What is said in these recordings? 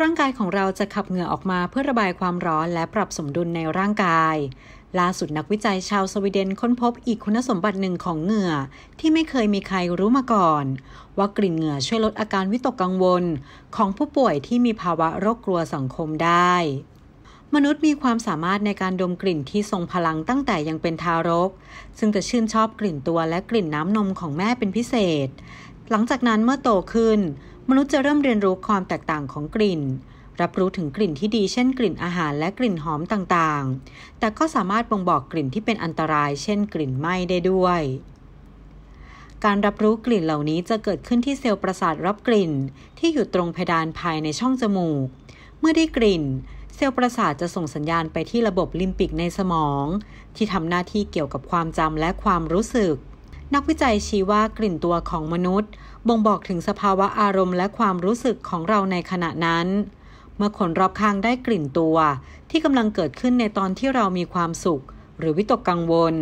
ร่างกายของเราจะขับเหงื่อออกมาเพื่อระบายความร้อนและปรับสมดุลในร่างกายล่าสุดนักวิจัยชาวสวีเดนค้นพบอีกคุณสมบัติหนึ่งของเหงื่อที่ไม่เคยมีใครรู้มาก่อนว่ากลิ่นเหงื่อช่วยลดอาการวิตกกังวลของผู้ป่วยที่มีภาวะโรคกลัวสังคมได้มนุษย์มีความสามารถในการดมกลิ่นที่ทรงพลังตั้งแต่ยังเป็นทารกซึ่งจะชื่นชอบกลิ่นตัวและกลิ่นน้ำนมของแม่เป็นพิเศษหลังจากนั้นเมื่อโตขึ้นมนุษย์จะเริ่มเรียนรู้ความแตกต่างของกลิ่นรับรู้ถึงกลิ่นที่ดีเช่นกลิ่นอาหารและกลิ่นหอมต่างๆแต่ก็สามารถบ่งบอกกลิ่นที่เป็นอันตรายเช่นกลิ่นไหม้ได้ด้วยการรับรู้กลิ่นเหล่านี้จะเกิดขึ้นที่เซลล์ประสาทรับกลิ่นที่อยู่ตรงเพดานภายในช่องจมูกเมื่อได้กลิ่นเซลล์ประสาทจะส่งสัญญาณไปที่ระบบลิมบิกในสมองที่ทำหน้าที่เกี่ยวกับความจำและความรู้สึกนักวิจัยชี้ว่ากลิ่นตัวของมนุษย์บ่งบอกถึงสภาวะอารมณ์และความรู้สึกของเราในขณะนั้นเมื่อคนรอบข้างได้กลิ่นตัวที่กำลังเกิดขึ้นในตอนที่เรามีความสุขหรือวิตกกังวล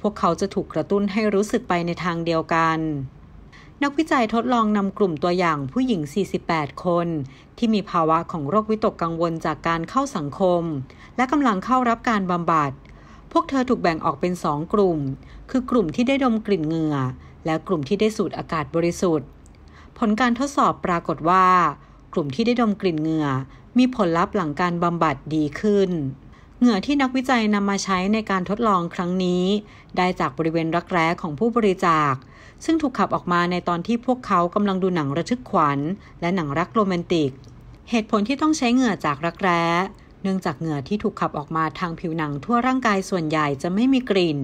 พวกเขาจะถูกกระตุ้นให้รู้สึกไปในทางเดียวกันนักวิจัยทดลองนำกลุ่มตัวอย่างผู้หญิง48คนที่มีภาวะของโรควิตกกังวลจากการเข้าสังคมและกำลังเข้ารับการบำบัดพวกเธอถูกแบ่งออกเป็น2กลุ่มคือกลุ่มที่ได้ดมกลิ่นเหงื่อและกลุ่มที่ได้สูดอากาศบริสุทธิ์ผลการทดสอบปรากฏว่ากลุ่มที่ได้ดมกลิ่นเหงื่อมีผลลัพธ์หลังการบำบัดดีขึ้นเหงื่อที่นักวิจัยนำมาใช้ในการทดลองครั้งนี้ได้จากบริเวณรักแร้ของผู้บริจาคซึ่งถูกขับออกมาในตอนที่พวกเขากำลังดูหนังระทึกขวัญและหนังรักโรแมนติกเหตุผลที่ต้องใช้เหงื่อจากรักแร้เนื่องจากเหงื่อที่ถูกขับออกมาทางผิวหนังทั่วร่างกายส่วนใหญ่จะไม่มีกลิ่น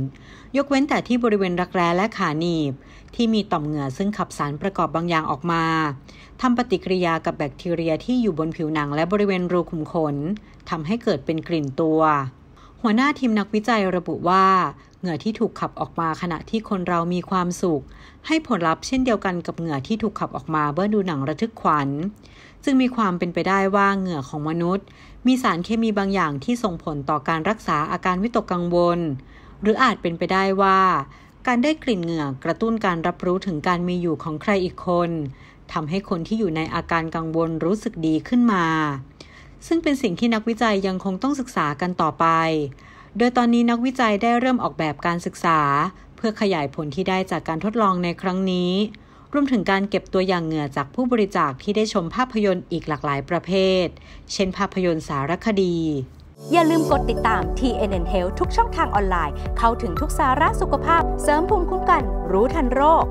ยกเว้นแต่ที่บริเวณรักแร้และขาหนีบที่มีต่อมเหงื่อซึ่งขับสารประกอบบางอย่างออกมาทำปฏิกิริยากับแบคทีเรียที่อยู่บนผิวหนังและบริเวณรูขุมขนทำให้เกิดเป็นกลิ่นตัวหัวหน้าทีมนักวิจัยระบุว่าเหงื่อที่ถูกขับออกมาขณะที่คนเรามีความสุขให้ผลลัพธ์เช่นเดียวกันกับเหงื่อที่ถูกขับออกมาเมื่อดูหนังระทึกขวัญจึงมีความเป็นไปได้ว่าเหงื่อของมนุษย์มีสารเคมีบางอย่างที่ส่งผลต่อการรักษาอาการวิตกกังวลหรืออาจเป็นไปได้ว่าการได้กลิ่นเหงื่อกระตุ้นการรับรู้ถึงการมีอยู่ของใครอีกคนทำให้คนที่อยู่ในอาการกังวลรู้สึกดีขึ้นมาซึ่งเป็นสิ่งที่นักวิจัยยังคงต้องศึกษากันต่อไปโดยตอนนี้นักวิจัยได้เริ่มออกแบบการศึกษาเพื่อขยายผลที่ได้จากการทดลองในครั้งนี้รวมถึงการเก็บตัวอย่างเหงื่อจากผู้บริจาคที่ได้ชมภาพยนตร์อีกหลากหลายประเภทเช่นภาพยนตร์สารคดีอย่าลืมกดติดตาม TNN Health ทุกช่องทางออนไลน์เข้าถึงทุกสาระสุขภาพเสริมภูมิคุ้มกันรู้ทันโรค